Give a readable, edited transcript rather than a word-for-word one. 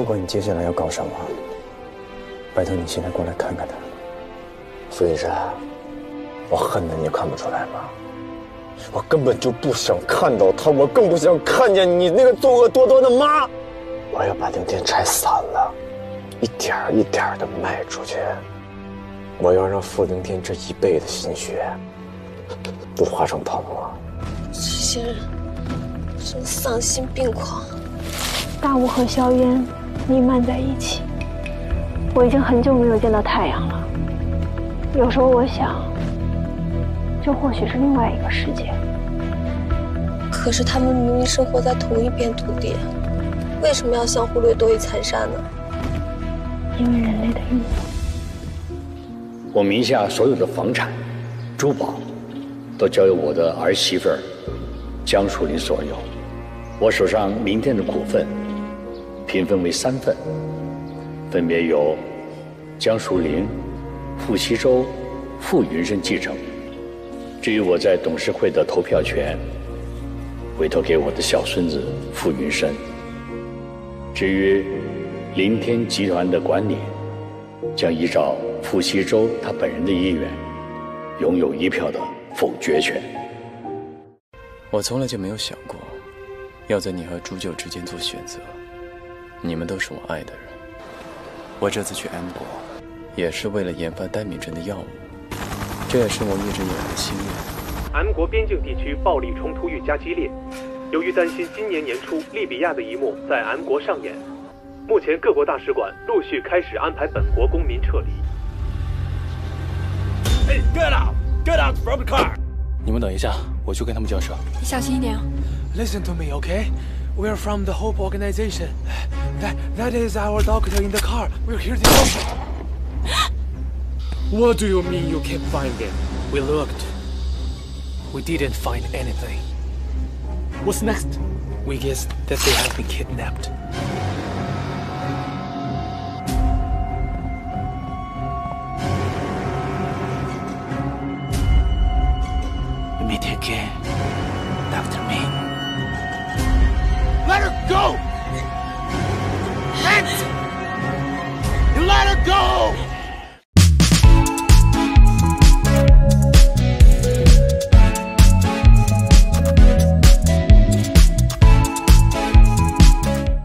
不管你接下来要搞什么，拜托你现在过来看看他。苏一山，我恨他，你看不出来吗？我根本就不想看到他，我更不想看见你那个作恶多端的妈。我要把那店拆散了，一点一点的卖出去。我要让富宁天这一辈的心血都化成泡沫。这些人真丧心病狂。 大雾和硝烟弥漫在一起，我已经很久没有见到太阳了。有时候我想，这或许是另外一个世界。可是他们明明生活在同一片土地，为什么要相互掠夺与残杀呢？因为人类的欲望。我名下所有的房产、珠宝，都交由我的儿媳妇儿江淑林所有。我手上名店的股份。 平分为三份，分别由江淑林、傅西洲、傅云生继承。至于我在董事会的投票权，委托给我的小孙子傅云生。至于林天集团的管理，将依照傅西洲他本人的意愿，拥有一票的否决权。我从来就没有想过，要在你和朱九之间做选择。 你们都是我爱的人。我这次去 M 国，也是为了研发单敏症的药物，这也是我一直以来的心愿。M 国边境地区暴力冲突愈加激烈，由于担心今年年初利比亚的一幕在 M 国上演，目前各国大使馆陆续开始安排本国公民撤离。Hey, get out! Get out from the car! 你们等一下，我去跟他们交涉。你小心一点啊。Listen to me, okay? We're from the HOPE organization. That is our doctor in the car. We're here to help. What do you mean you can't find him? We looked. We didn't find anything. What's next? We guessed that they have been kidnapped.